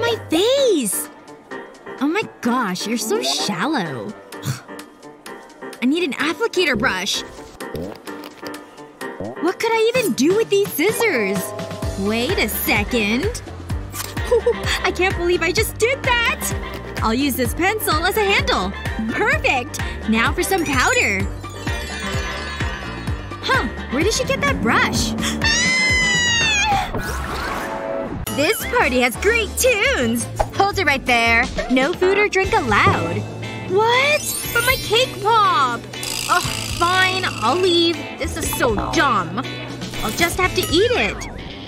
My face! Oh my gosh, you're so shallow. I need an applicator brush. What could I even do with these scissors? Wait a second. I can't believe I just did that! I'll use this pencil as a handle. Perfect! Now for some powder. Huh. Where did she get that brush? This party has great tunes! Hold it right there. No food or drink allowed. What? But my cake pop! Ugh, fine. I'll leave. This is so dumb. I'll just have to eat it.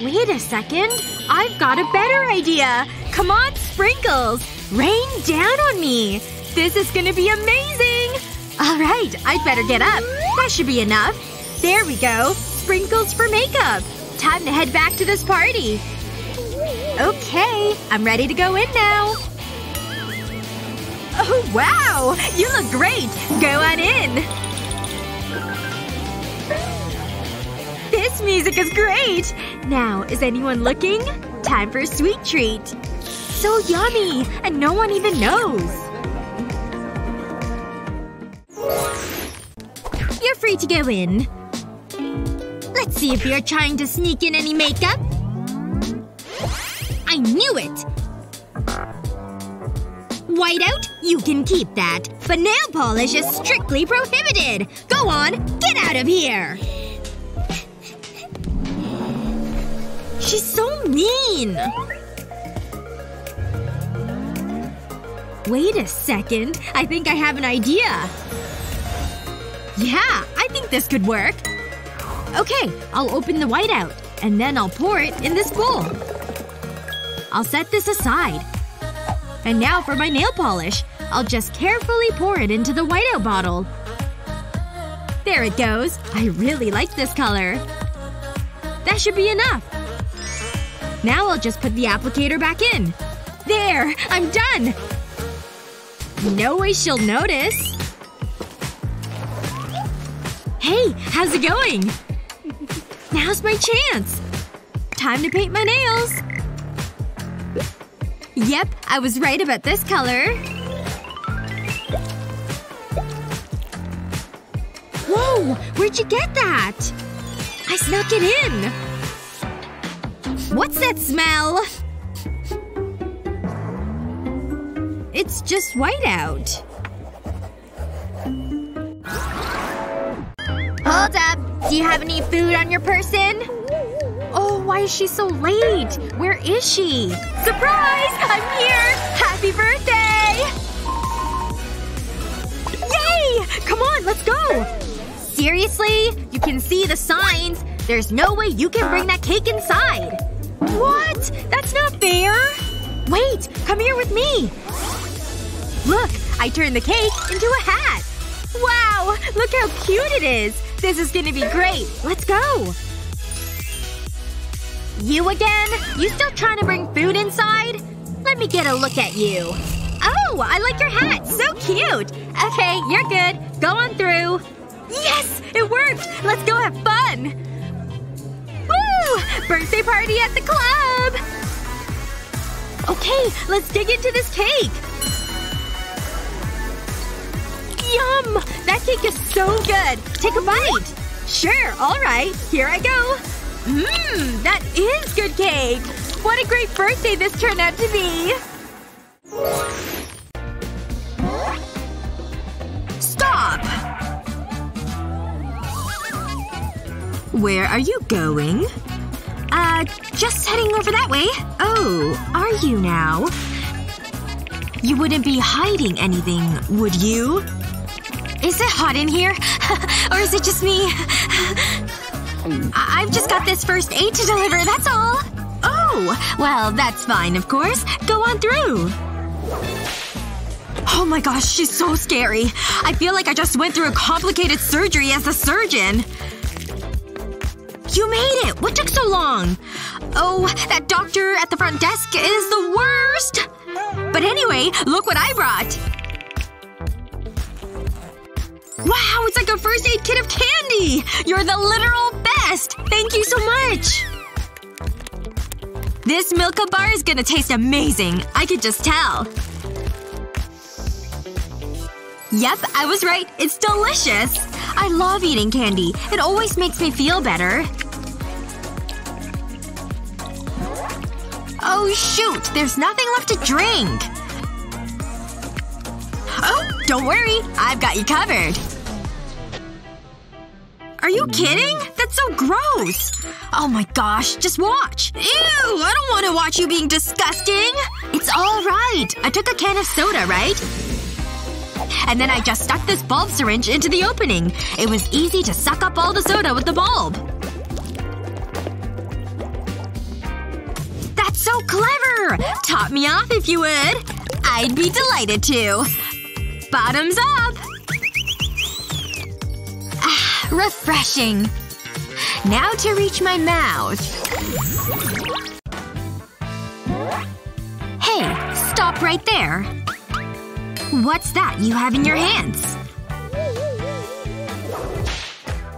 Wait a second. I've got a better idea! Come on, sprinkles! Rain down on me! This is gonna be amazing! Alright, I'd better get up. That should be enough. There we go. Sprinkles for makeup. Time to head back to this party. Okay. I'm ready to go in now. Oh wow! You look great! Go on in! This music is great! Now, is anyone looking? Time for a sweet treat. So yummy! And no one even knows. You're free to go in. Let's see if you're trying to sneak in any makeup. I knew it! Whiteout? You can keep that. But nail polish is strictly prohibited! Go on! Get out of here! She's so mean! Wait a second. I think I have an idea. Yeah! I think this could work. Okay. I'll open the whiteout. And then I'll pour it in this bowl. I'll set this aside. And now for my nail polish. I'll just carefully pour it into the whiteout bottle. There it goes. I really like this color. That should be enough. Now I'll just put the applicator back in. There! I'm done! No way she'll notice. Hey! How's it going? Now's my chance! Time to paint my nails! Yep, I was right about this color. Whoa! Where'd you get that? I snuck it in! What's that smell? It's just whiteout. Hold up! Do you have any food on your person? Oh, why is she so late? Where is she? Surprise! I'm here! Happy birthday! Yay! Come on, let's go! Seriously? You can see the signs. There's no way you can bring that cake inside. What? That's not fair! Wait! Come here with me! Look! I turned the cake into a hat! Wow! Look how cute it is! This is gonna be great! Let's go! You again? You still trying to bring food inside? Let me get a look at you. Oh! I like your hat! So cute! Okay, you're good. Go on through. Yes! It worked! Let's go have fun! Woo! Birthday party at the club! Okay, let's dig into this cake! Yum! That cake is so good! Take a bite! Sure, alright. Here I go. Mmm! That is good cake! What a great birthday this turned out to be! Stop! Where are you going? Just heading over that way. Oh, are you now? You wouldn't be hiding anything, would you? Is it hot in here? Or is it just me? I've just got this first aid to deliver, that's all! Oh! Well, that's fine, of course. Go on through! Oh my gosh, she's so scary. I feel like I just went through a complicated surgery as a surgeon. You made it! What took so long? Oh, that doctor at the front desk is the worst! But anyway, look what I brought! Wow, it's like a first aid kit of candy! You're the literal best! Thank you so much! This Milka bar is gonna taste amazing. I could just tell. Yep, I was right. It's delicious! I love eating candy. It always makes me feel better. Oh shoot! There's nothing left to drink! Oh! Don't worry! I've got you covered! Are you kidding? That's so gross! Oh my gosh, just watch! Ew! I don't want to watch you being disgusting! It's alright! I took a can of soda, right? And then I just stuck this bulb syringe into the opening. It was easy to suck up all the soda with the bulb. That's so clever! Top me off if you would. I'd be delighted to. Bottoms up! Ah, refreshing. Now to reach my mouth. Hey, stop right there. What's that you have in your hands?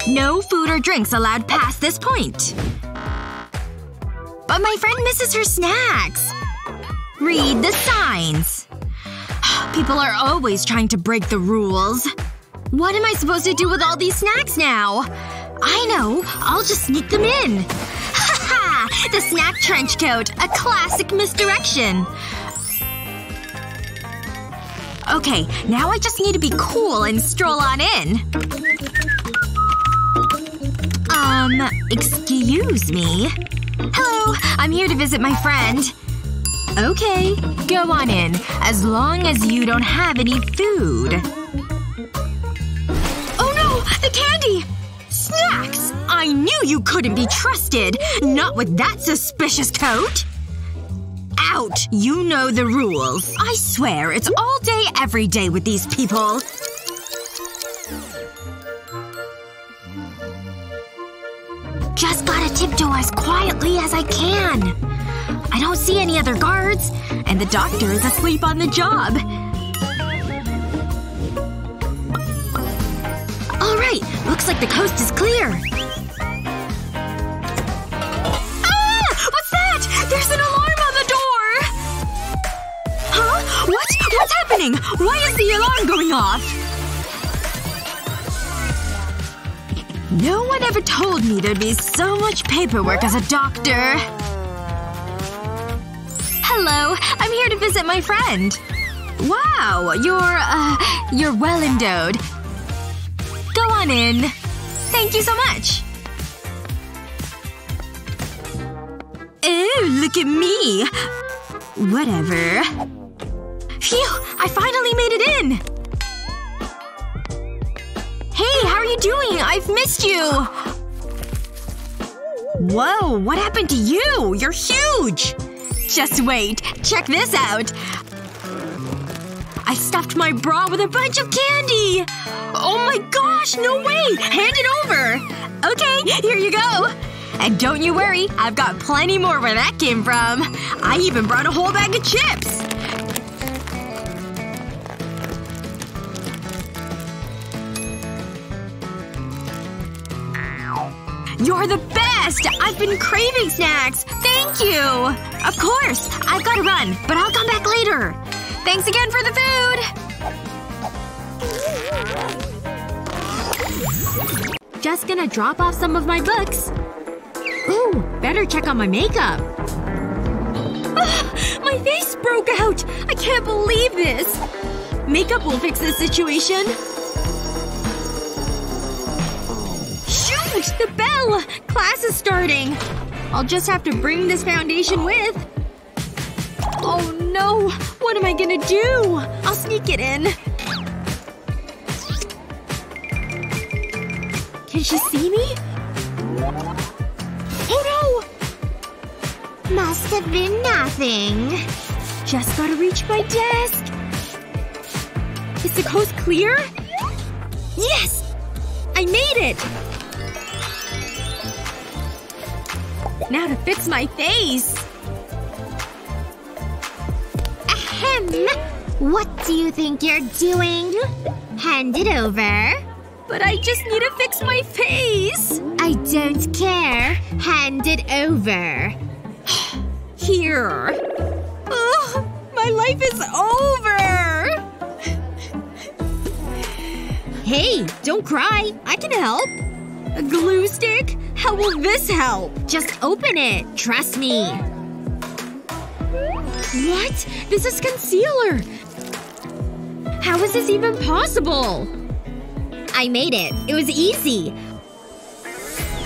No food or drinks allowed past this point. But my friend misses her snacks. Read the signs. People are always trying to break the rules. What am I supposed to do with all these snacks now? I know. I'll just sneak them in. Ha ha! The snack trench coat. A classic misdirection. Okay, now I just need to be cool and stroll on in. Excuse me. Hello, I'm here to visit my friend. Okay, go on in. As long as you don't have any food. Oh no! The candy! Snacks! I knew you couldn't be trusted! Not with that suspicious coat! Out! You know the rules. I swear, it's all day every day with these people. Just gotta tiptoe as quietly as I can. I don't see any other guards. And the doctor is asleep on the job. Alright, looks like the coast is clear. Ah! What's that? There's an alarm! What? What's happening? Why is the alarm going off? No one ever told me there'd be so much paperwork as a doctor. Hello. I'm here to visit my friend. Wow. You're well endowed. Go on in. Thank you so much. Oh, look at me. Whatever. Phew! I finally made it in! Hey, how are you doing? I've missed you! Whoa, what happened to you? You're huge! Just wait. Check this out. I stuffed my bra with a bunch of candy! Oh my gosh, no way! Hand it over! Okay, here you go! And don't you worry, I've got plenty more where that came from. I even brought a whole bag of chips! You're the best! I've been craving snacks! Thank you! Of course! I've gotta run, but I'll come back later! Thanks again for the food! Just gonna drop off some of my books. Ooh, better check on my makeup. Ugh, my face broke out! I can't believe this! Makeup will fix this situation. The bell! Class is starting. I'll just have to bring this foundation with. Oh no. What am I gonna do? I'll sneak it in. Can she see me? Oh no! Must have been nothing. Just gotta reach my desk. Is the coast clear? Yes! I made it! Now to fix my face! Ahem! What do you think you're doing? Hand it over. But I just need to fix my face! I don't care. Hand it over. here? Ugh! My life is over! Hey! Don't cry! I can help! A glue stick? How will this help? Just open it. Trust me. What? This is concealer! How is this even possible? I made it. It was easy.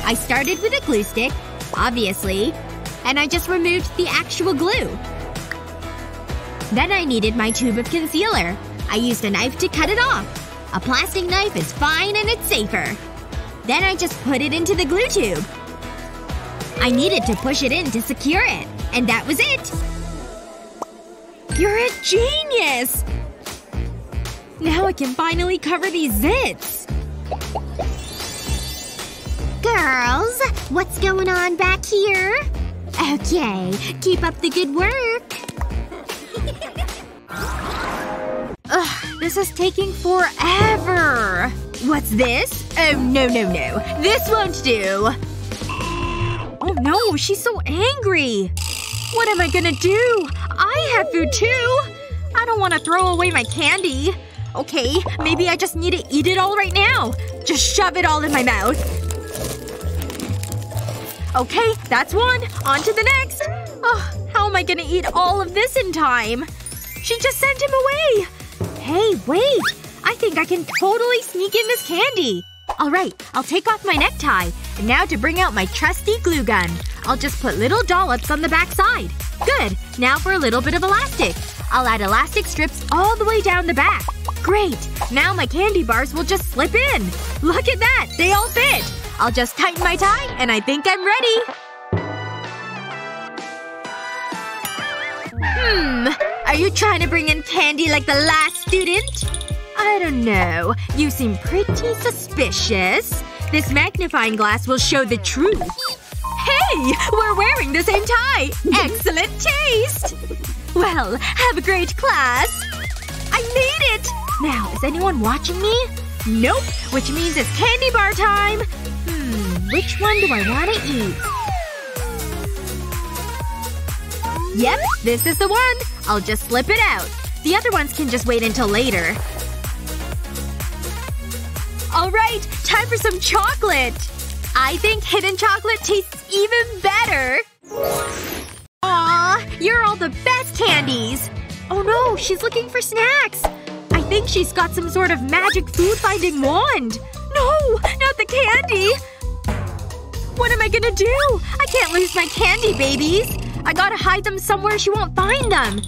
I started with a glue stick, obviously. And I just removed the actual glue. Then I needed my tube of concealer. I used a knife to cut it off. A plastic knife is fine and it's safer. Then I just put it into the glue tube. I needed to push it in to secure it. And that was it! You're a genius! Now I can finally cover these zits! Girls, what's going on back here? Okay, keep up the good work. Ugh, this is taking forever. What's this? Oh no no no. This won't do. Oh no, she's so angry. What am I gonna do? I have food too. I don't want to throw away my candy. Okay, maybe I just need to eat it all right now. Just shove it all in my mouth. Okay, that's one. On to the next. Oh, how am I gonna eat all of this in time? She just sent him away! Hey, wait! I think I can totally sneak in this candy! Alright, I'll take off my necktie. And now to bring out my trusty glue gun. I'll just put little dollops on the back side. Good. Now for a little bit of elastic. I'll add elastic strips all the way down the back. Great. Now my candy bars will just slip in. Look at that! They all fit! I'll just tighten my tie, and I think I'm ready! Are you trying to bring in candy like the last student? I don't know. You seem pretty suspicious. This magnifying glass will show the truth. Hey! We're wearing the same tie! Excellent taste! Well, have a great class! I made it! Now, is anyone watching me? Nope. Which means it's candy bar time! Which one do I want to eat? Yep, this is the one. I'll just slip it out. The other ones can just wait until later. Alright, time for some chocolate! I think hidden chocolate tastes even better! Aww, you're all the best candies! Oh no, she's looking for snacks! I think she's got some sort of magic food-finding wand! No! Not the candy! What am I gonna do? I can't lose my candy babies! I gotta hide them somewhere she won't find them!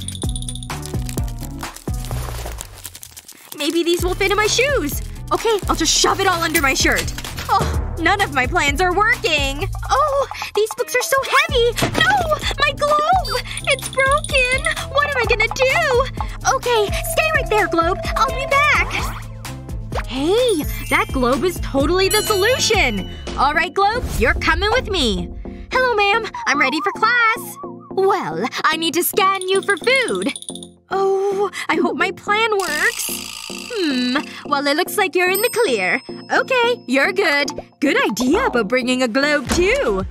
Maybe these will fit in my shoes! Okay, I'll just shove it all under my shirt. Oh, none of my plans are working! Oh! These books are so heavy! No! My globe! It's broken! What am I gonna do? Okay, stay right there, globe! I'll be back! Hey! That globe is totally the solution! Alright, globe. You're coming with me. Hello, ma'am. I'm ready for class. Well, I need to scan you for food. Oh, I hope my plan works. Well, it looks like you're in the clear. Okay, you're good. Good idea about bringing a globe, too.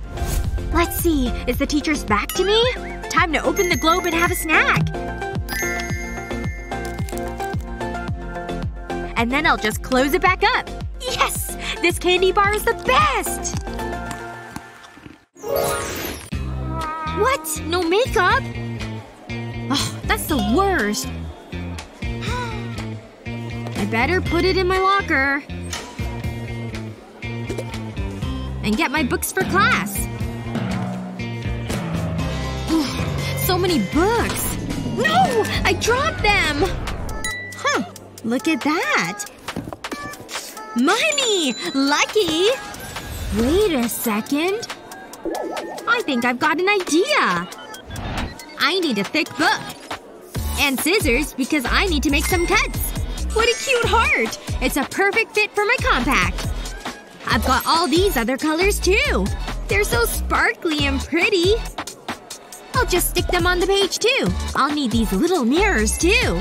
Let's see. Is the teacher's back to me? Time to open the globe and have a snack. And then I'll just close it back up. Yes! This candy bar is the best! What? No makeup? Oh, that's the worst. I better put it in my locker. And get my books for class. Ooh, so many books. No! I dropped them! Huh. Look at that. Money! Lucky! Wait a second. I think I've got an idea. I need a thick book. And scissors because I need to make some cuts. What a cute heart! It's a perfect fit for my compact. I've got all these other colors too. They're so sparkly and pretty. I'll just stick them on the page too. I'll need these little mirrors too.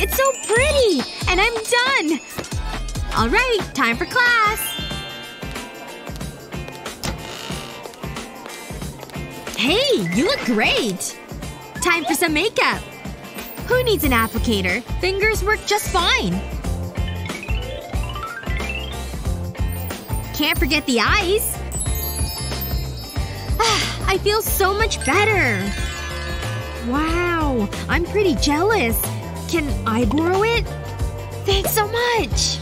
It's so pretty! And I'm done! Alright, time for class! Hey, you look great! Time for some makeup! Who needs an applicator? Fingers work just fine! Can't forget the eyes! I feel so much better! Wow, I'm pretty jealous. Can I borrow it? Thanks so much!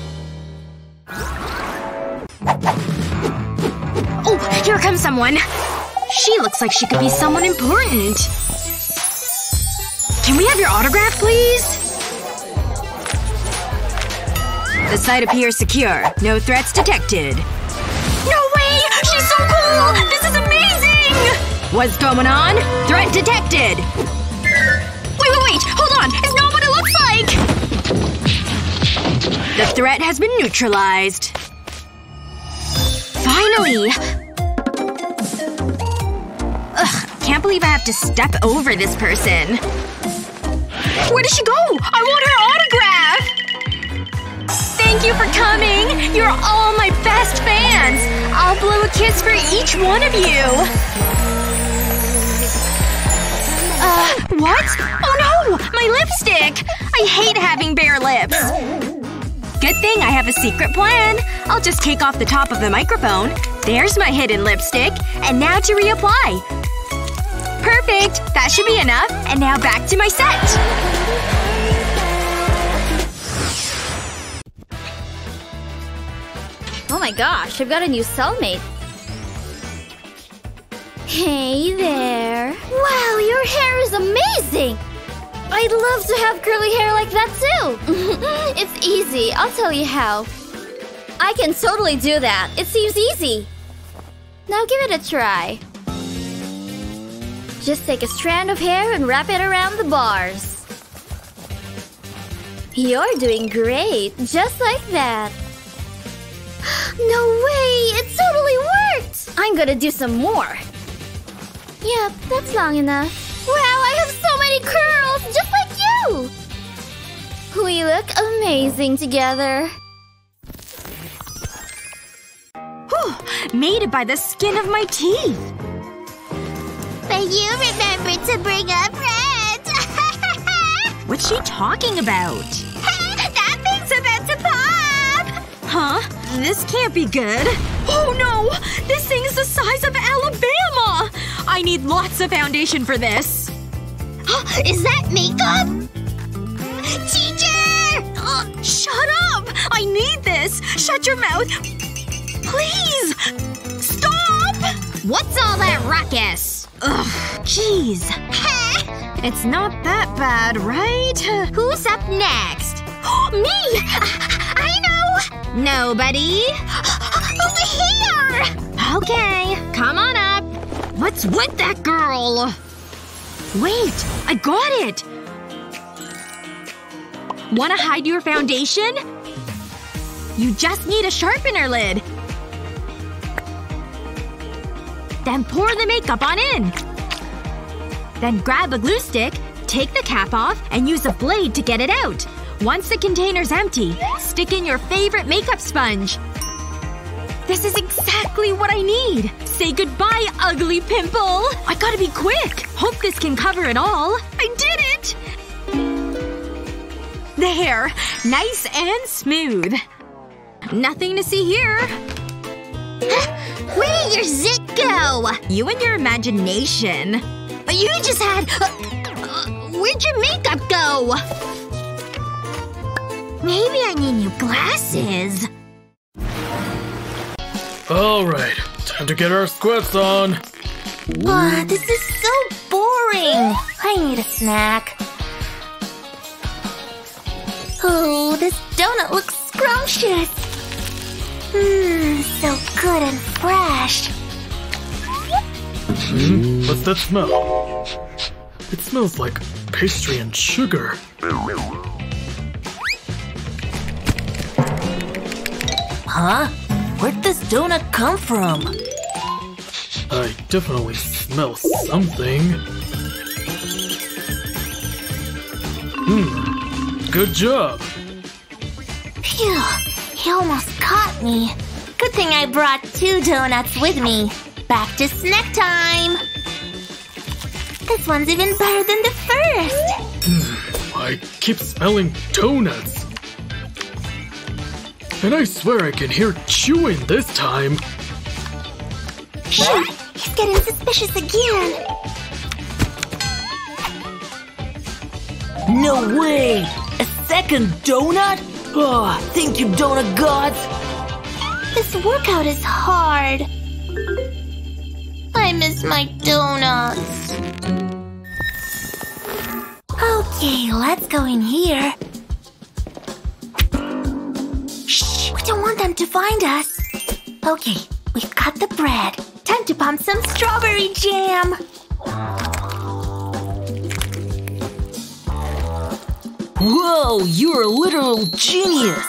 Oh, here comes someone! She looks like she could be someone important! Can we have your autograph, please? The site appears secure. No threats detected. No way! She's so cool! This is amazing! What's going on? Threat detected! Wait! Hold on! It's not what it looks like! The threat has been neutralized. Finally! Ugh, can't believe I have to step over this person. Where did she go? I want her autograph! Thank you for coming! You're all my best fans! I'll blow a kiss for each one of you! What? Oh no! My lipstick! I hate having bare lips. Good thing I have a secret plan. I'll just take off the top of the microphone. There's my hidden lipstick. And now to reapply. Perfect! That should be enough. And now back to my set! Oh my gosh, I've got a new cellmate. Hey there. Wow, your hair is amazing! I'd love to have curly hair like that too! It's easy. I'll tell you how. I can totally do that. It seems easy. Now give it a try. Just take a strand of hair and wrap it around the bars. You're doing great, just like that. No way! It totally worked! I'm gonna do some more. Yep, that's long enough. Wow, I have so many curls, just like you! We look amazing together. Whew, made it by the skin of my teeth! But you remembered to bring up red! What's she talking about? That thing's about to pop! Huh? This can't be good. Oh no! This thing's the size of Alabama! I need lots of foundation for this. Is that makeup? Teacher! Shut up! I need this! Shut your mouth! Please! Stop! What's all that ruckus? Ugh, jeez. It's not that bad, right? Who's up next? Me! I know! Nobody? Over here! Okay, come on up. What's with that girl? Wait, I got it! Wanna hide your foundation? You just need a sharpener lid. Then pour the makeup on in. Then grab a glue stick, take the cap off, and use a blade to get it out. Once the container's empty, stick in your favorite makeup sponge. This is exactly what I need! Say goodbye, ugly pimple! I gotta be quick! Hope this can cover it all. I did it! The hair. Nice and smooth. Nothing to see here. Where did your zit go? You and your imagination. You just had… where'd your makeup go? Maybe I need new glasses. Alright. Time to get our squats on. This is so boring. I need a snack. Oh, this donut looks scrumptious. Mmm, so good and fresh. What's that smell? It smells like pastry and sugar. Huh? Where'd this donut come from? I definitely smell something. Good job. Phew. He almost caught me. Good thing I brought 2 donuts with me. Back to snack time! This one's even better than the first! I keep smelling donuts. And I swear I can hear chewing this time. Hey, he's getting suspicious again. No way! A second donut? Oh, thank you, donut gods! This workout is hard. I miss my donuts. Okay, let's go in here. Shh, we don't want them to find us. Okay, we've got the bread. Time to pump some strawberry jam. Whoa, you're a literal genius!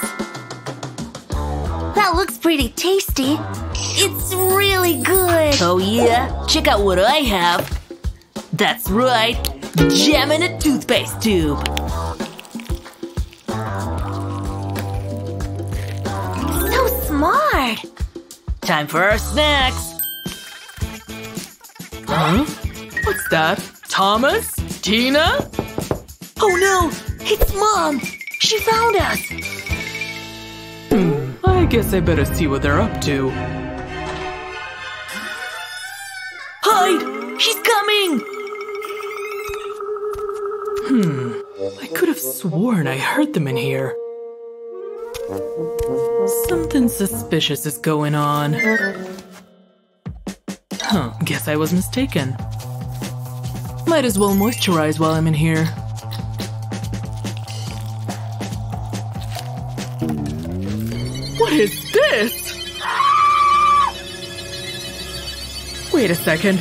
That looks pretty tasty. It's really good! Oh yeah? Check out what I have! That's right! Jam in a toothpaste tube! So smart! Time for our snacks! Huh? What's that? Thomas? Tina? Oh no! It's Mom! She found us! I guess I better see what they're up to. Hide! She's coming! I could have sworn I heard them in here. Something suspicious is going on. Huh, guess I was mistaken. Might as well moisturize while I'm in here. What is this? Wait a second.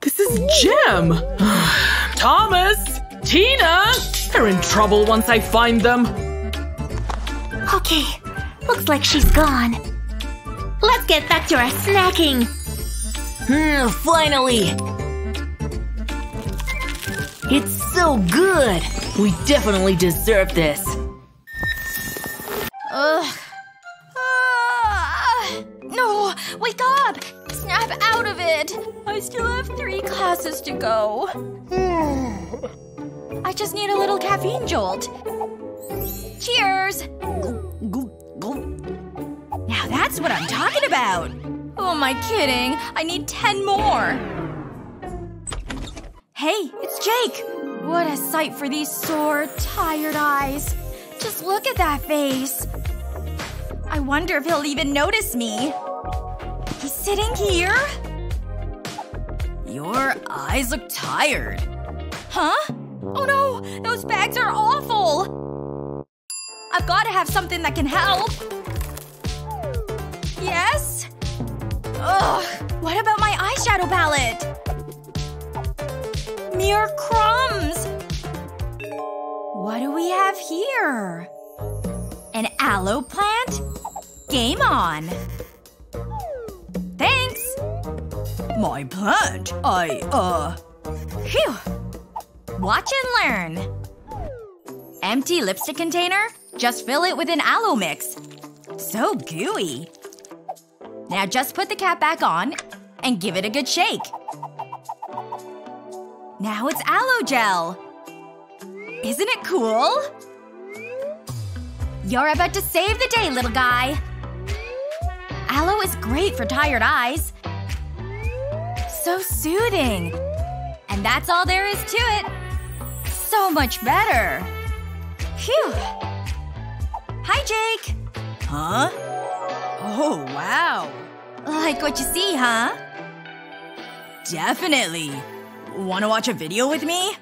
This is Jem! Thomas! Tina! They're in trouble once I find them. Okay, looks like she's gone. Let's get back to our snacking. Finally! It's so good! We definitely deserve this. Ugh. No! Wake up! Snap out of it! I still have 3 classes to go. I just need a little caffeine jolt. Cheers! Now that's what I'm talking about! Oh, am I kidding? I need 10 more! Hey, it's Jake! What a sight for these sore, tired eyes. Just look at that face. I wonder if he'll even notice me. He's sitting here? Your eyes look tired. Huh? Oh no! Those bags are awful! I've gotta have something that can help. Yes? Ugh! What about my eyeshadow palette? Mere crumbs! What do we have here? An aloe plant? Game on! Thanks! My plant? Phew! Watch and learn! Empty lipstick container? Just fill it with an aloe mix. So gooey! Now just put the cap back on and give it a good shake. Now it's aloe gel! Isn't it cool? You're about to save the day, little guy! Aloe is great for tired eyes. So soothing. And that's all there is to it. So much better. Phew. Hi, Jake. Huh? Oh, wow. Like what you see, huh? Definitely. Wanna watch a video with me?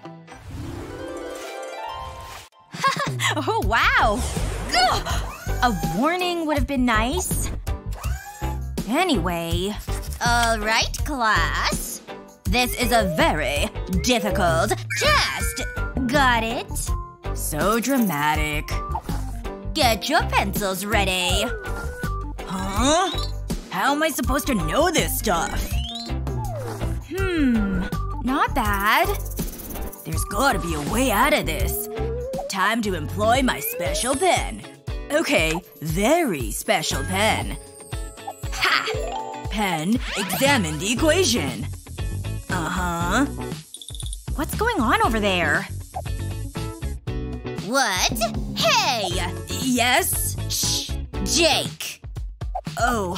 Oh, wow! A warning would have been nice. Anyway… Alright, class. This is a very difficult test. Got it? So dramatic. Get your pencils ready. Huh? How am I supposed to know this stuff? Not bad. There's gotta be a way out of this. Time to employ my special pen. Okay, very special pen. Ha! Pen, examine the equation. Uh-huh. What's going on over there? What? Hey! Yes? Shh. Jake. Oh,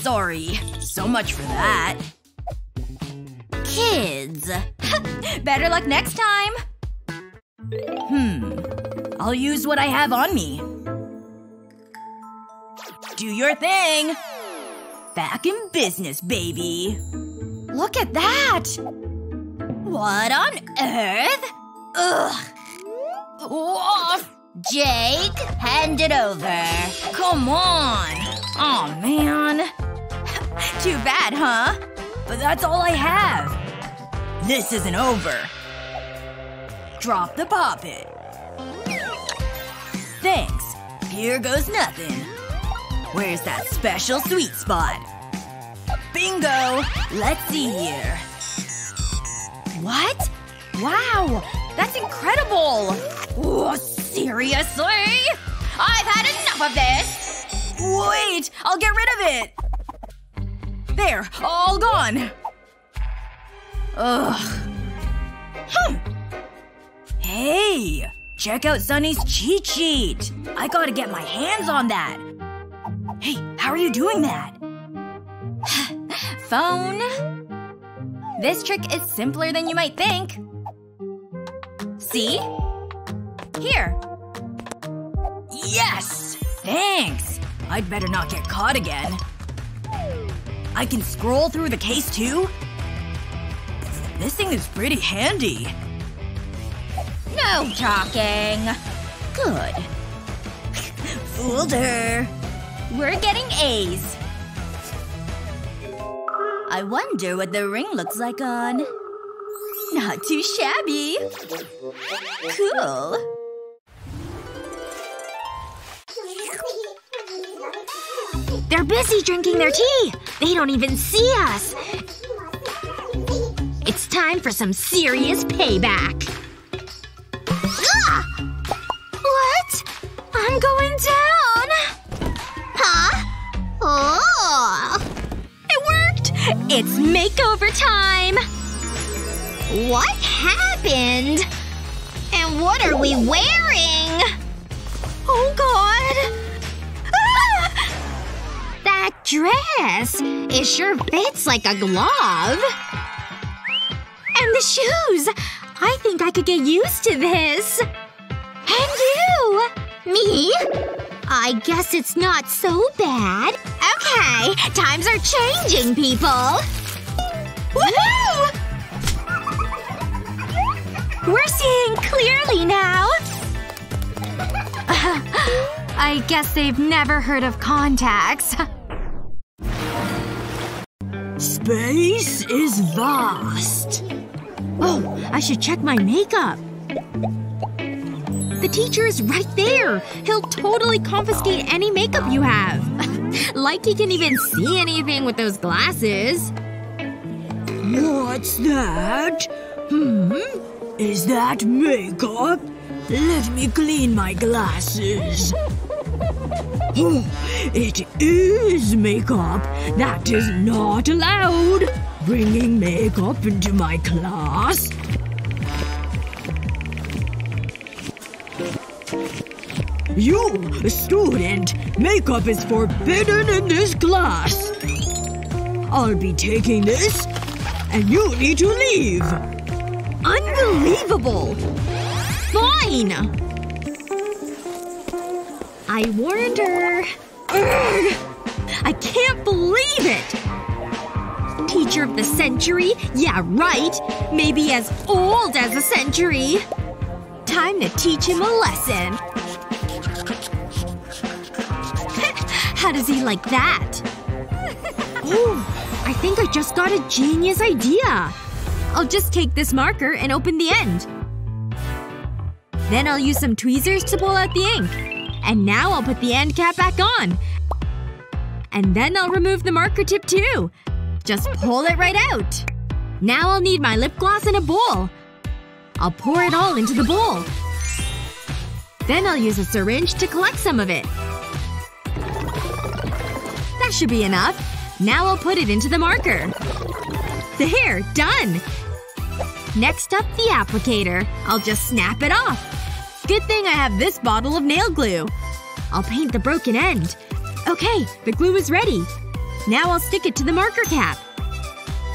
sorry. So much for that. Kids. Better luck next time. I'll use what I have on me. Do your thing. Back in business, baby. Look at that! What on earth? Ugh. Woof. Jake, hand it over. Come on. Aw, man. Too bad, huh? But that's all I have. This isn't over. Drop the poppet. Thanks. Here goes nothing. Where's that special sweet spot? Bingo! Let's see here. What? Wow! That's incredible! Oh, seriously? I've had enough of this! Wait! I'll get rid of it! There. All gone. Ugh. Hey! Check out Sunny's cheat sheet! I gotta get my hands on that! Hey, how are you doing that? Phone? This trick is simpler than you might think. See? Here. Yes! Thanks! I'd better not get caught again. I can scroll through the case too? This thing is pretty handy. No talking. Good. Fooled her. We're getting A's. I wonder what the ring looks like on… Not too shabby. Cool. They're busy drinking their tea! They don't even see us! It's time for some serious payback. What? I'm going down! Huh? Oh! It worked! It's makeover time! What happened? And what are we wearing? Oh god! Ah! That dress! It sure fits like a glove. And the shoes! I think I could get used to this. And you! Me? I guess it's not so bad. Okay, times are changing, people! Woohoo! We're seeing clearly now! I guess they've never heard of contacts. Space is vast. Oh, I should check my makeup. The teacher is right there! He'll totally confiscate any makeup you have. Like he can even see anything with those glasses. What's that? Is that makeup? Let me clean my glasses. Oh, it is makeup. That is not allowed. Bringing makeup into my class? You, student! Makeup is forbidden in this class! I'll be taking this, and you need to leave! Unbelievable! Fine! I warned her. Urgh! I can't believe it! Teacher of the century? Yeah, right! Maybe as old as a century! Time to teach him a lesson. How does he like that? Oh, I think I just got a genius idea. I'll just take this marker and open the end. Then I'll use some tweezers to pull out the ink. And now I'll put the end cap back on. And then I'll remove the marker tip too. Just pull it right out. Now I'll need my lip gloss and a bowl. I'll pour it all into the bowl. Then I'll use a syringe to collect some of it. That should be enough. Now I'll put it into the marker. There! Done! Next up, the applicator. I'll just snap it off. Good thing I have this bottle of nail glue. I'll paint the broken end. Okay, the glue is ready. Now I'll stick it to the marker cap.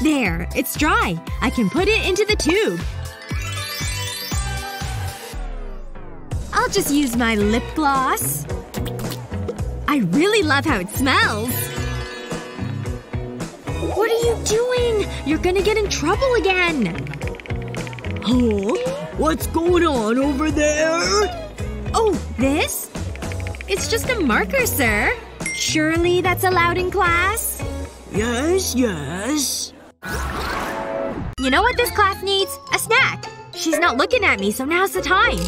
There. It's dry. I can put it into the tube. I'll just use my lip gloss. I really love how it smells. What are you doing? You're gonna get in trouble again. Huh? What's going on over there? Oh, this? It's just a marker, sir. Surely that's allowed in class? Yes, yes. You know what this class needs? A snack. She's not looking at me, so now's the time.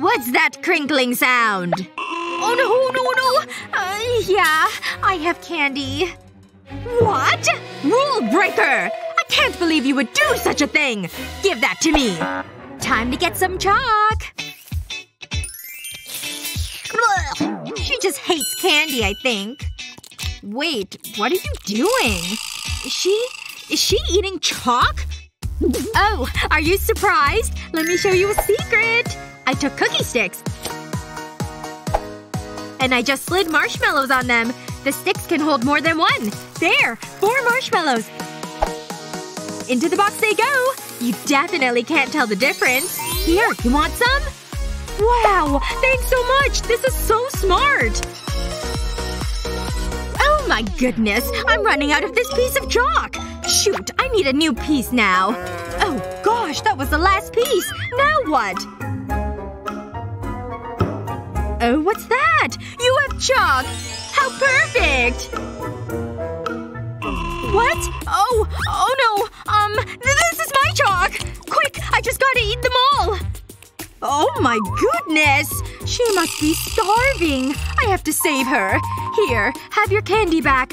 What's that crinkling sound? Oh no, no, no! Yeah, I have candy. What? Rule breaker! I can't believe you would do such a thing! Give that to me! Time to get some chalk! Ugh. She just hates candy, I think. Wait, what are you doing? Is she eating chalk? Oh, are you surprised? Let me show you a secret! I took cookie sticks. And I just slid marshmallows on them. The sticks can hold more than one. There! 4 marshmallows. Into the box they go! You definitely can't tell the difference. Here, you want some? Wow! Thanks so much! This is so smart! Oh my goodness! I'm running out of this piece of chalk! Shoot, I need a new piece now. Oh gosh, that was the last piece! Now what? Oh, what's that? You have chalk! How perfect! What? Oh. Oh no. This is my chalk! Quick! I just gotta eat them all! Oh my goodness! She must be starving. I have to save her. Here. Have your candy back.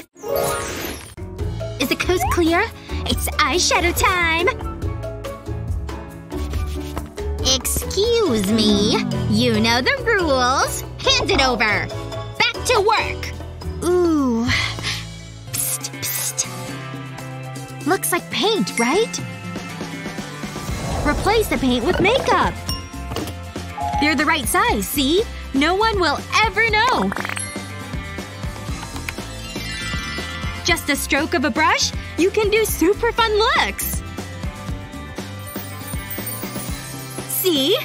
Is the coast clear? It's eyeshadow time! Excuse me. You know the rules. Hand it over. Back to work. Ooh. Psst, psst. Looks like paint, right? Replace the paint with makeup. They're the right size, see? No one will ever know. Just a stroke of a brush, you can do super fun looks. See?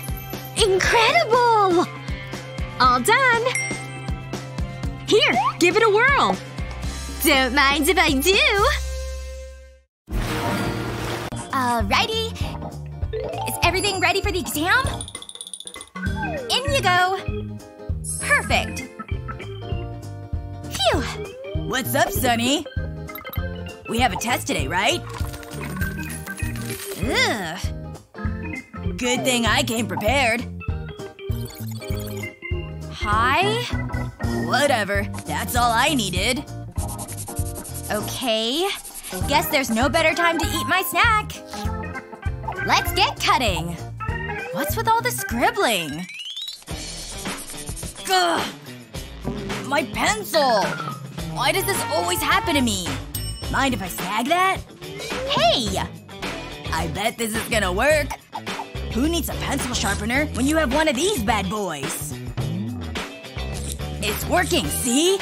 Incredible! All done. Here, give it a whirl. Don't mind if I do. Alrighty. Is everything ready for the exam? In you go. Perfect. Phew. What's up, Sunny? We have a test today, right? Ugh. Good thing I came prepared. Hi? Whatever. That's all I needed. Okay. Guess there's no better time to eat my snack. Let's get cutting. What's with all the scribbling? Ugh! My pencil! Why does this always happen to me? Mind if I snag that? Hey! I bet this is gonna work. Who needs a pencil sharpener when you have one of these bad boys? It's working, see?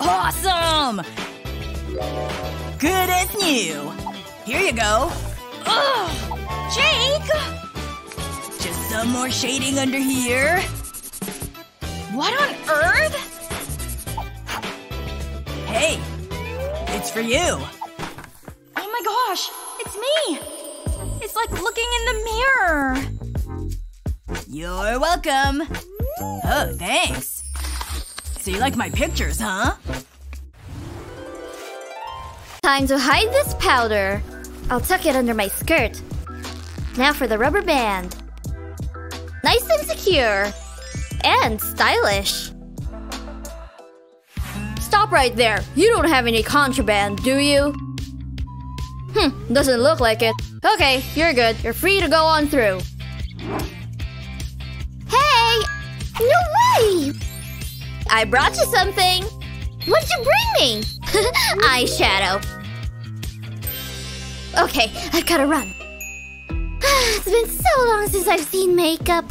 Awesome! Good as new. Here you go. Ugh! Jake! Just some more shading under here. What on earth? Hey. It's for you. Oh my gosh. It's me! It's like looking in the mirror. You're welcome. Oh, thanks. So you like my pictures, huh? Time to hide this powder. I'll tuck it under my skirt. Now for the rubber band. Nice and secure. And stylish. Stop right there. You don't have any contraband, do you? Doesn't look like it. Okay, you're good. You're free to go on through. Hey! No way! I brought you something! What'd you bring me? Eyeshadow. Okay, I gotta run. It's been so long since I've seen makeup.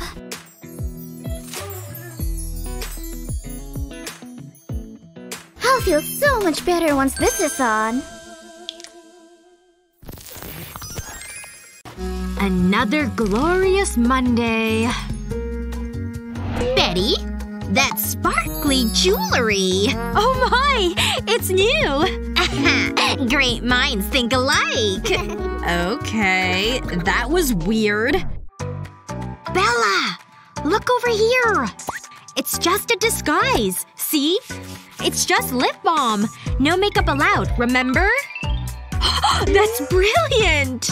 I'll feel so much better once this is on. Another glorious Monday. Betty? That's sparkly jewelry! Oh my! It's new! Great minds think alike! Okay, that was weird. Bella! Look over here! It's just a disguise, see? It's just lip balm. No makeup allowed, remember? That's brilliant!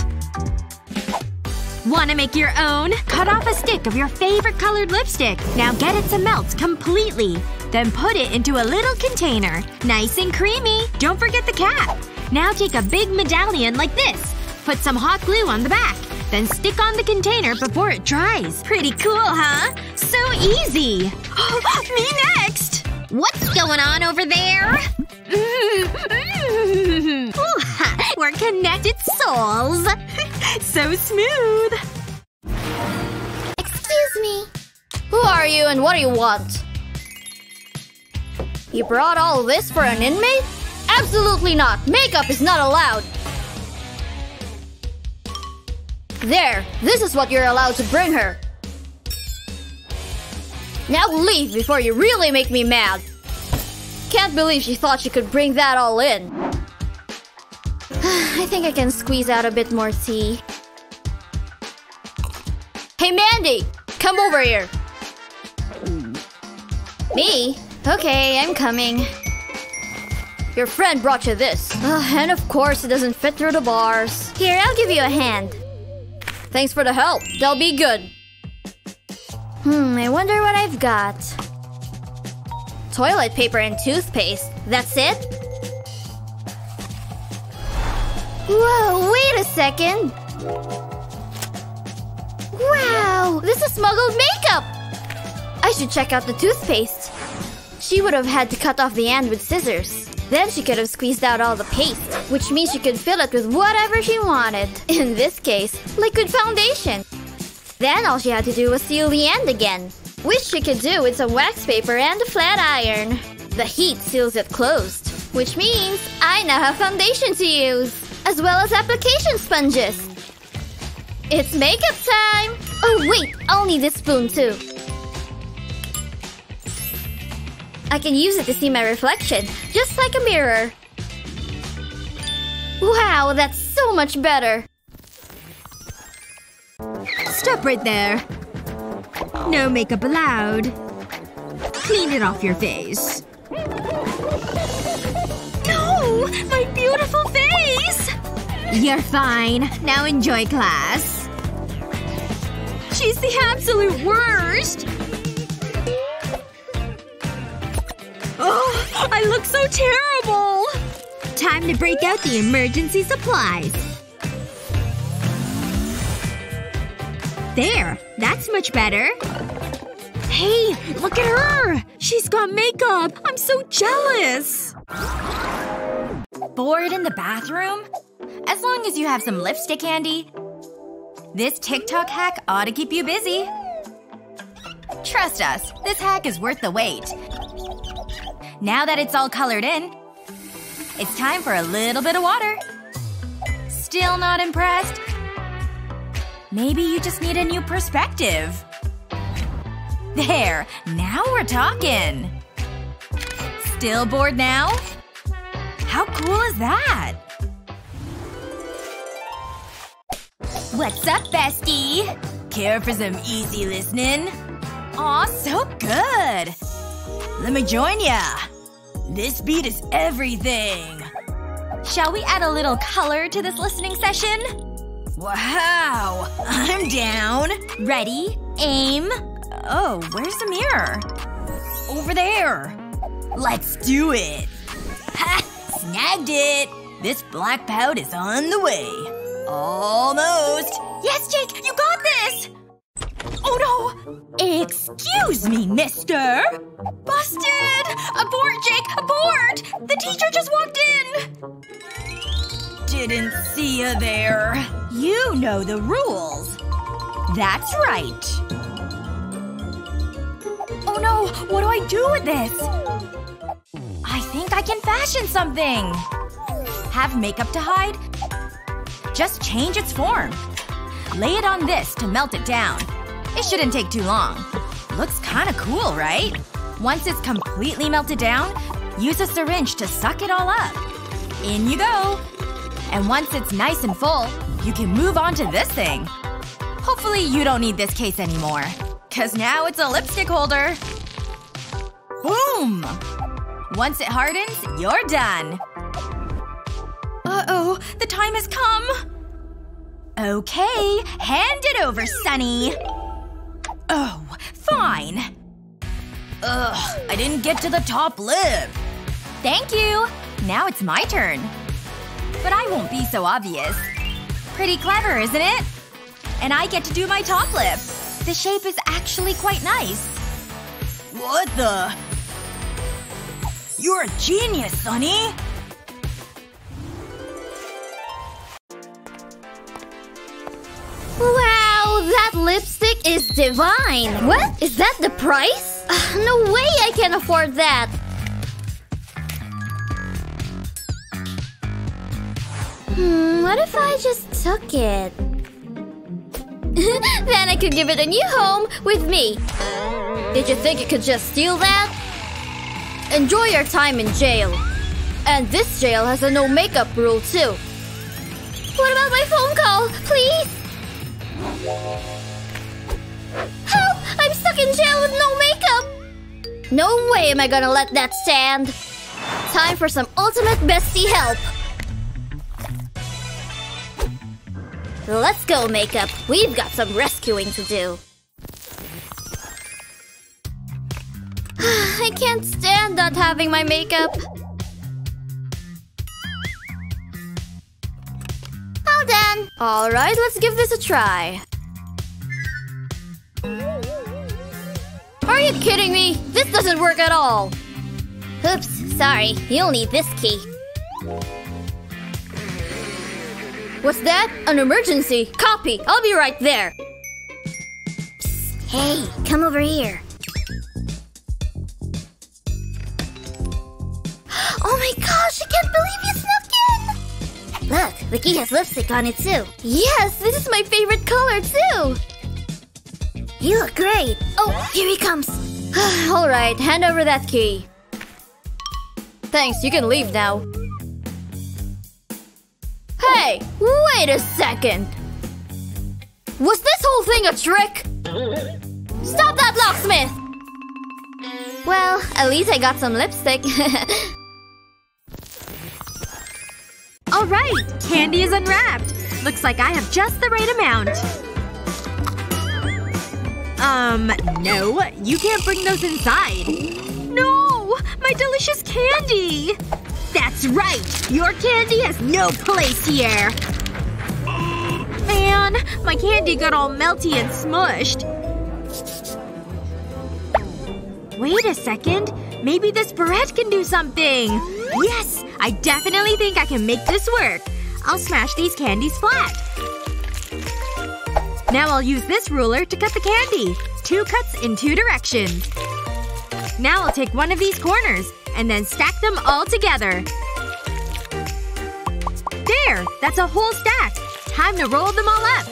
Wanna make your own? Cut off a stick of your favorite colored lipstick. Now get it to melt completely. Then put it into a little container. Nice and creamy. Don't forget the cap. Now take a big medallion like this. Put some hot glue on the back. Then stick on the container before it dries. Pretty cool, huh? So easy! Me next! What's going on over there? We're connected souls! So smooth! Excuse me. Who are you and what do you want? You brought all this for an inmate? Absolutely not! Makeup is not allowed! There! This is what you're allowed to bring her! Now leave before you really make me mad! Can't believe she thought she could bring that all in. I think I can squeeze out a bit more tea. Hey, Mandy! Come over here! Me? Okay, I'm coming. Your friend brought you this. And of course it doesn't fit through the bars. Here, I'll give you a hand. Thanks for the help. That'll be good. I wonder what I've got. Toilet paper and toothpaste. That's it? Whoa, wait a second! Wow! This is smuggled makeup! I should check out the toothpaste. She would have had to cut off the end with scissors. Then she could have squeezed out all the paste, which means she could fill it with whatever she wanted. In this case, liquid foundation. Then all she had to do was seal the end again, which she could do with some wax paper and a flat iron. The heat seals it closed, which means I now have foundation to use. As well as application sponges. It's makeup time! Oh wait, I'll need this spoon too. I can use it to see my reflection, just like a mirror. Wow, that's so much better. Stop right there. No makeup allowed. Clean it off your face. No! My beautiful face! You're fine. Now enjoy class. She's the absolute worst! Oh, I look so terrible! Time to break out the emergency supplies. There. That's much better. Hey, look at her! She's got makeup! I'm so jealous! Bored in the bathroom? As long as you have some lipstick handy. This TikTok hack ought to keep you busy. Trust us, this hack is worth the wait. Now that it's all colored in, it's time for a little bit of water. Still not impressed? Maybe you just need a new perspective. There! Now we're talking! Still bored now? How cool is that? What's up, bestie? Care for some easy listening? Aw, so good! Let me join ya! This beat is everything! Shall we add a little color to this listening session? Wow! I'm down! Ready? Aim? Oh, where's the mirror? Over there! Let's do it! Ha! Snagged it! This black pout is on the way. Almost! Yes, Jake! You got this! Oh no! Excuse me, mister! Busted! Abort, Jake! Abort! The teacher just walked in! Didn't see you there. You know the rules. That's right. Oh no! What do I do with this? I think I can fashion something! Have makeup to hide? Just change its form. Lay it on this to melt it down. It shouldn't take too long. Looks kinda cool, right? Once it's completely melted down, use a syringe to suck it all up. In you go! And once it's nice and full, you can move on to this thing. Hopefully you don't need this case anymore. Cause now it's a lipstick holder. Boom! Once it hardens, you're done. Uh-oh, the time has come! Okay, hand it over, Sunny! Oh, fine. Ugh, I didn't get to the top lip. Thank you! Now it's my turn. But I won't be so obvious. Pretty clever, isn't it? And I get to do my top lip. The shape is actually quite nice. What the… You're a genius, Sunny! Wow, that lipstick is divine! What? Is that the price? No way I can afford that! What if I just took it? Then I could give it a new home with me! Did you think you could just steal that? Enjoy your time in jail! And this jail has a no-makeup rule too! What about my phone call? Please! Help! I'm stuck in jail with no makeup! No way am I gonna let that stand! Time for some ultimate bestie help! Let's go, makeup! We've got some rescuing to do! I can't stand not having my makeup! All done! Alright, let's give this a try. Are you kidding me? This doesn't work at all! Oops, sorry. You'll need this key. What's that? An emergency! Copy! I'll be right there! Psst. Hey, come over here. Oh my gosh, I can't believe you snuck in! Look, the key has lipstick on it too. Yes, this is my favorite color too! You look great! Oh, here he comes! Alright, hand over that key. Thanks, you can leave now. Hey! Wait a second! Was this whole thing a trick? Stop that locksmith! Well, at least I got some lipstick. Alright, candy is unwrapped. Looks like I have just the right amount. No. You can't bring those inside. No! My delicious candy! That's right! Your candy has no place here! Man, my candy got all melty and smushed. Wait a second. Maybe this barrette can do something! Yes! I definitely think I can make this work. I'll smash these candies flat. Now I'll use this ruler to cut the candy. 2 cuts in 2 directions. Now I'll take one of these corners and then stack them all together. There! That's a whole stack! Time to roll them all up!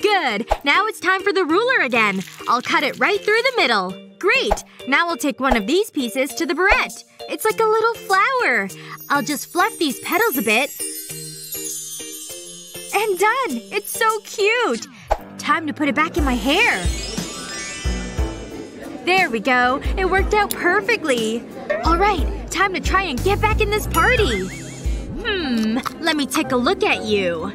Good! Now it's time for the ruler again. I'll cut it right through the middle. Great! Now I'll take one of these pieces to the barrette. It's like a little flower. I'll just fluff these petals a bit. And done! It's so cute! Time to put it back in my hair. There we go. It worked out perfectly. Alright, time to try and get back in this party. Let me take a look at you.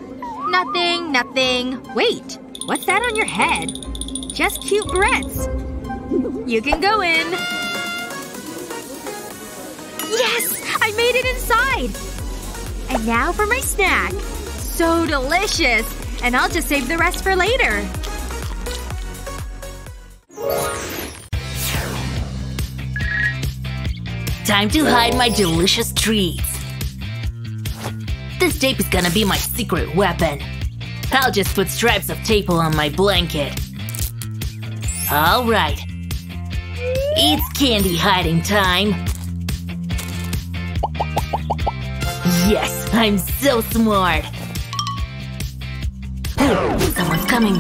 Nothing, nothing. Wait. What's that on your head? Just cute barrettes. You can go in. Yes! I made it inside! And now for my snack. So delicious! And I'll just save the rest for later. Time to hide my delicious treats. This tape is gonna be my secret weapon. I'll just put strips of tape on my blanket. Alright. It's candy hiding time. Yes, I'm so smart. Oh, someone's coming.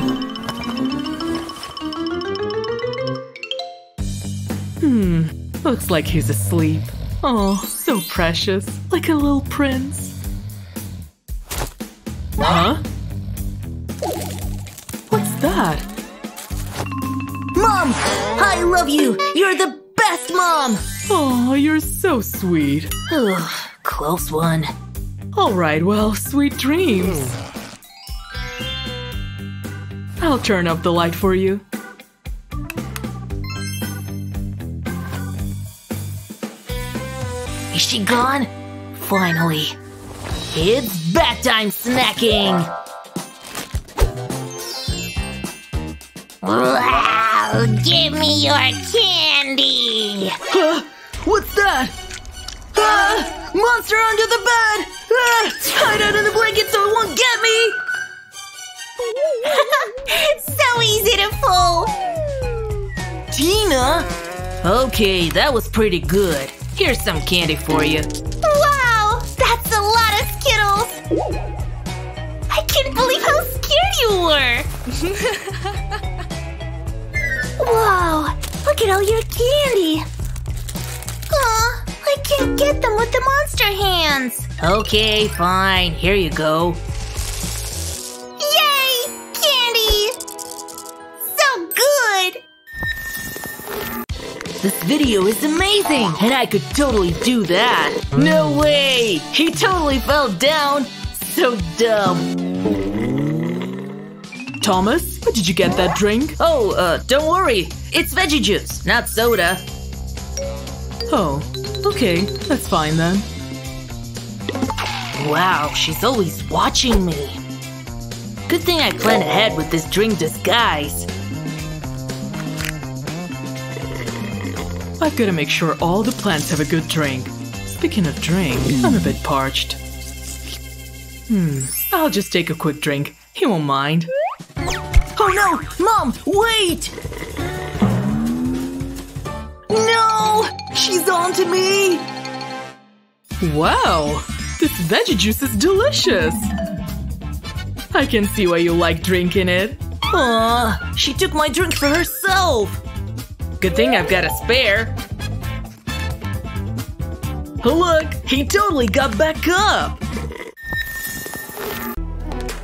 Looks like he's asleep. Oh, so precious. Like a little prince. Huh? What's that? Mom! I love you! You're the best mom! Oh, you're so sweet. Ugh, close one. Alright, well, sweet dreams. I'll turn up the light for you. Is she gone? Finally. It's bedtime snacking! Wow! Give me your candy! What's that? Monster under the bed! Hide under the blanket so it won't get me! So easy to fool! Tina? Okay, that was pretty good. Here's some candy for you. Wow! That's a lot of Skittles! I can't believe how scared you were! Wow! Look at all your candy! Aw, I can't get them with the monster hands! Okay, fine. Here you go. Yay! Candy! So good! This video is amazing! And I could totally do that! No way! He totally fell down! So dumb! Thomas, where did you get that drink? Oh, don't worry! It's veggie juice, not soda! Oh, okay, that's fine then. Wow, she's always watching me! Good thing I planned ahead with this drink disguise! I've got to make sure all the plants have a good drink. Speaking of drink, I'm a bit parched. I'll just take a quick drink. He won't mind. Oh no! Mom, wait! No! She's on to me! Wow! This veggie juice is delicious! I can see why you like drinking it. Aw, she took my drink for herself! Good thing I've got a spare. Look, he totally got back up!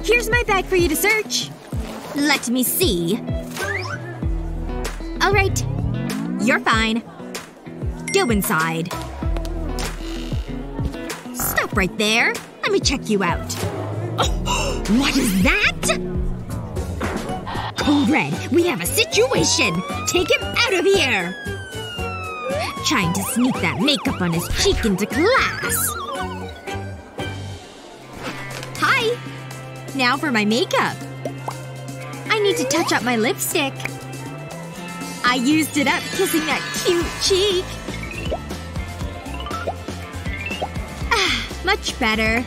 Here's my bag for you to search. Let me see. Alright. You're fine. Go inside. Stop right there. Let me check you out. Oh, what is that? Code Red, we have a situation! Take him out of here! Trying to sneak that makeup on his cheek into class. Hi! Now for my makeup. I need to touch up my lipstick. I used it up kissing that cute cheek. Ah, much better.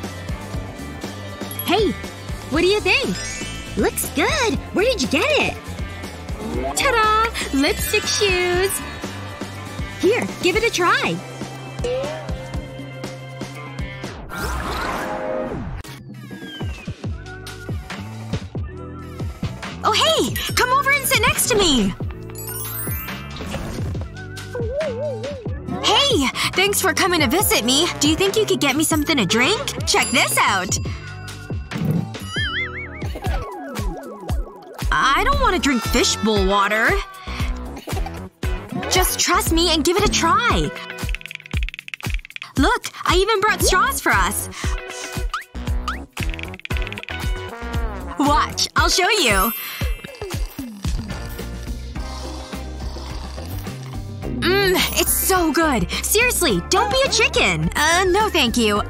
Hey, what do you think? Looks good! Where did you get it? Ta-da! Lipstick shoes! Here, give it a try! Oh hey! Come over and sit next to me! Hey! Thanks for coming to visit me. Do you think you could get me something to drink? Check this out! I don't want to drink fishbowl water. Just trust me and give it a try. Look, I even brought straws for us. Watch, I'll show you. It's so good. Seriously, don't be a chicken. No thank you.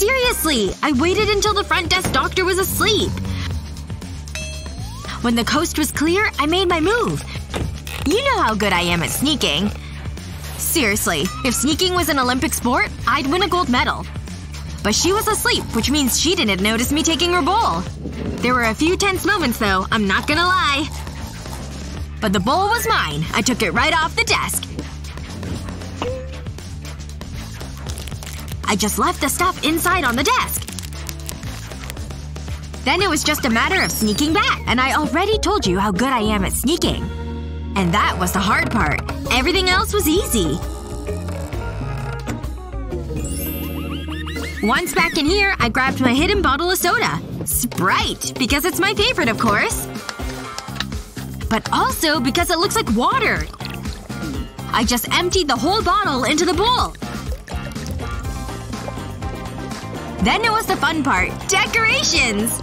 Seriously! I waited until the front desk doctor was asleep. When the coast was clear, I made my move. You know how good I am at sneaking. Seriously, if sneaking was an Olympic sport, I'd win a gold medal. But she was asleep, which means she didn't notice me taking her bowl. There were a few tense moments though, I'm not gonna lie. But the bowl was mine. I took it right off the desk. I just left the stuff inside on the desk. Then it was just a matter of sneaking back. And I already told you how good I am at sneaking. And that was the hard part. Everything else was easy. Once back in here, I grabbed my hidden bottle of soda. Sprite. Because it's my favorite, of course. But also because it looks like water. I just emptied the whole bottle into the bowl. Then it was the fun part. Decorations!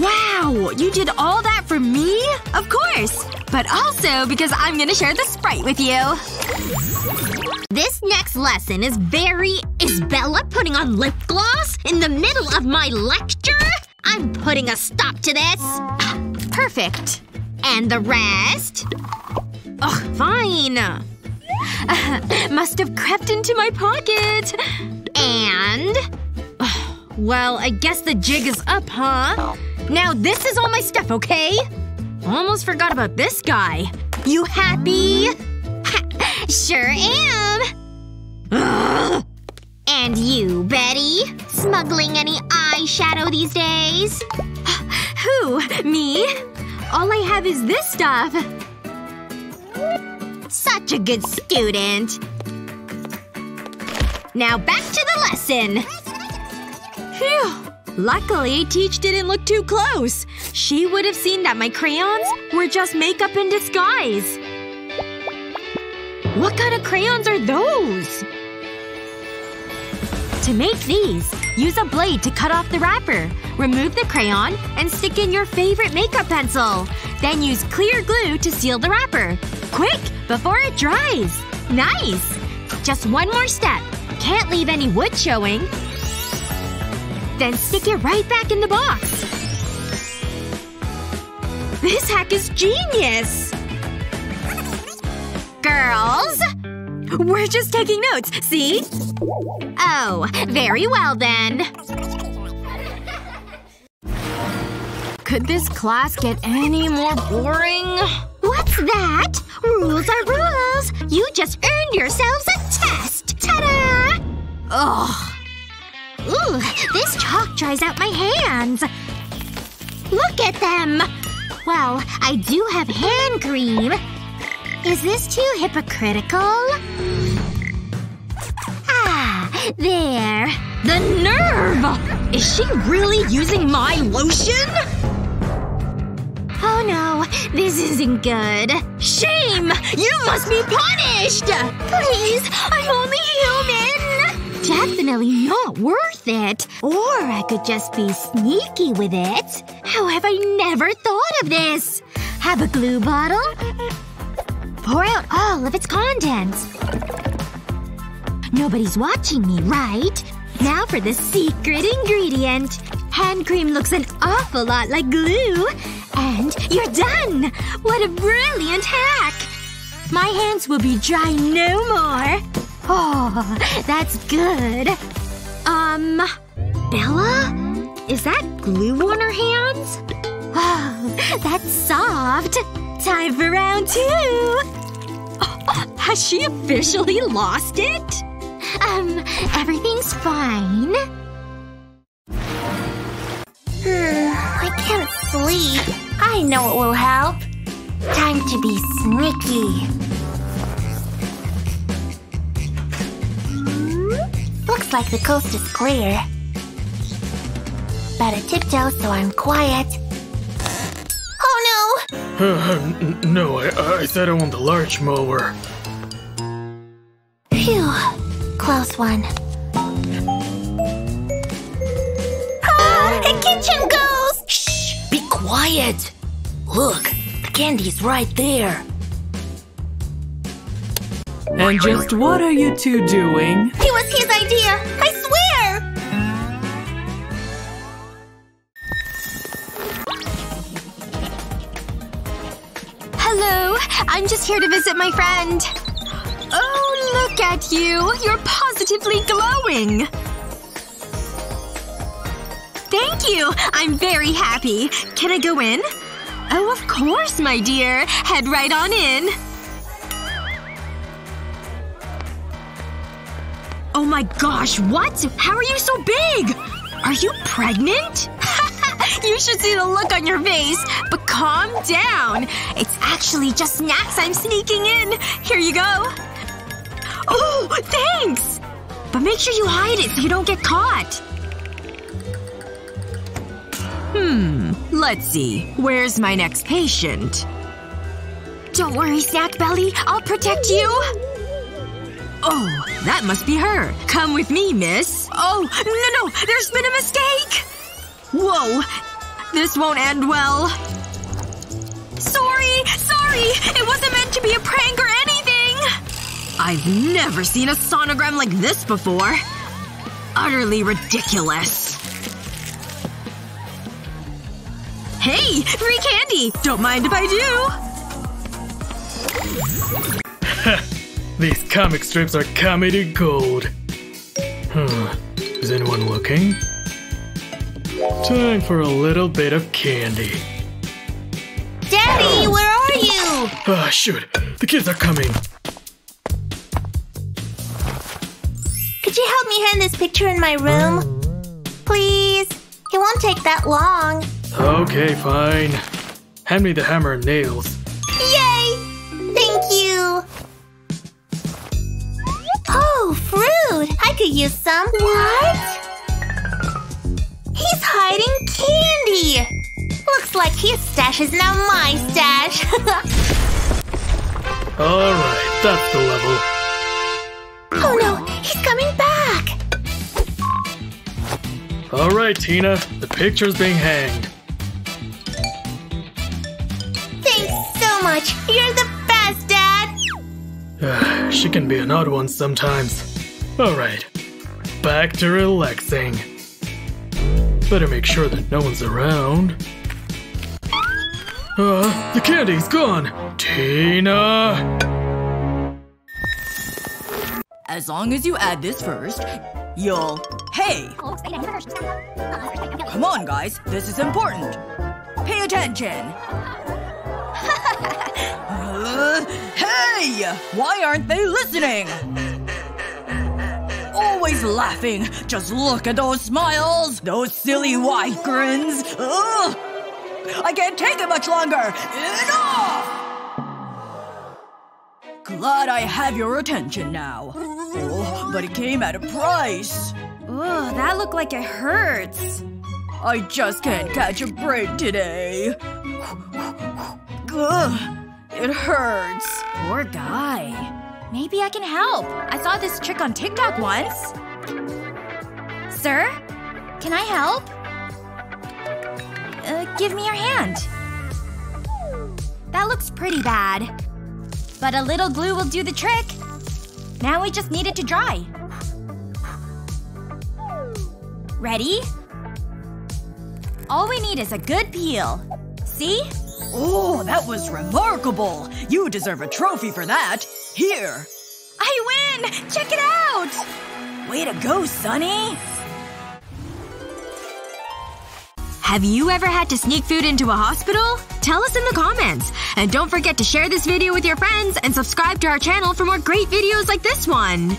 Wow! You did all that for me? Of course! But also because I'm gonna share the Sprite with you. This next lesson is very… Is Bella putting on lip gloss in the middle of my lecture? I'm putting a stop to this. Ah, perfect. And the rest? Ugh, fine. Must have crept into my pocket. And? Well, I guess the jig is up, huh? Now this is all my stuff, okay? Almost forgot about this guy. You happy? Sure am. Ugh. And you, Betty? Smuggling any eyeshadow these days? Who? Me? All I have is this stuff. Such a good student. Now back to the lesson. Phew. Luckily, Teach didn't look too close. She would have seen that my crayons were just makeup in disguise. What kind of crayons are those? To make these, use a blade to cut off the wrapper. Remove the crayon and stick in your favorite makeup pencil. Then use clear glue to seal the wrapper. Quick! Before it dries! Nice! Just one more step. Can't leave any wood showing. Then stick it right back in the box. This hack is genius! Girls! We're just taking notes, see? Oh, very well then. Could this class get any more boring? What's that? Rules are rules! You just earned yourselves a test! Ta-da! Ugh. Ooh, this chalk dries out my hands. Look at them! Well, I do have hand cream. Is this too hypocritical? There. The nerve! Is she really using my lotion? Oh no. This isn't good. Shame! You must be punished! Please. I'm only human! Definitely not worth it. Or I could just be sneaky with it. How have I never thought of this? Have a glue bottle? Pour out all of its contents. Nobody's watching me, right? Now for the secret ingredient. Hand cream looks an awful lot like glue. And you're done! What a brilliant hack! My hands will be dry no more. Oh, that's good. Bella? Is that glue on her hands? Oh, that's soft. Time for round two! Oh, has she officially lost it? Everything's fine. I can't sleep. I know it will help. Time to be sneaky. Looks like the coast is clear. Better tiptoe so I'm quiet. Oh no! No, I said I want the large mower. Phew. Close one. Ah! A kitchen ghost! Shh! Be quiet! Look, candy's right there. And just what are you two doing? It was his idea! I swear! Hello! I'm just here to visit my friend. Oh, look at you! You're positively glowing! Thank you! I'm very happy. Can I go in? Oh, of course, my dear. Head right on in. Oh my gosh, what? How are you so big? Are you pregnant? You should see the look on your face. But calm down. It's actually just snacks I'm sneaking in. Here you go. Oh, thanks! But make sure you hide it so you don't get caught. Let's see. Where's my next patient? Don't worry, Snack Belly. I'll protect you. Oh, that must be her. Come with me, miss. Oh, no, no! There's been a mistake! Whoa. This won't end well. Sorry! Sorry! It wasn't meant to be a prank or anything! I've never seen a sonogram like this before. Utterly ridiculous. Hey! Free candy! Don't mind if I do! Ha! These comic strips are comedy gold. Is anyone looking? Time for a little bit of candy. Daddy, where are you? Ah, shoot. The kids are coming. Could you help me hang this picture in my room? Please? It won't take that long. Okay, fine. Hand me the hammer and nails. Yay! Thank you. Oh, fruit! I could use some. What? He's hiding candy! Looks like his stash is now my stash. Alright, that's the level. Oh no, he's coming back! Alright, Tina. The picture's being hanged. Thanks so much. You're the best, Dad! She can be an odd one sometimes. Alright, back to relaxing. Better make sure that no one's around. The candy's gone! Tina! As long as you add this first, you'll… Hey! Come on, guys. This is important. Pay attention. Hey! Why aren't they listening? Always laughing. Just look at those smiles. Those silly wide grins. Ugh! I can't take it much longer. Enough! Glad I have your attention now. Oh, but it came at a price. Ugh, that looked like it hurts. I just can't catch a break today. Ugh. It hurts. Poor guy. Maybe I can help. I saw this trick on TikTok once. Sir? Can I help? Give me your hand. That looks pretty bad. But a little glue will do the trick. Now we just need it to dry. Ready? All we need is a good peel. See? Oh, that was remarkable! You deserve a trophy for that! Here! I win! Check it out! Way to go, Sonny! Have you ever had to sneak food into a hospital? Tell us in the comments! And don't forget to share this video with your friends and subscribe to our channel for more great videos like this one!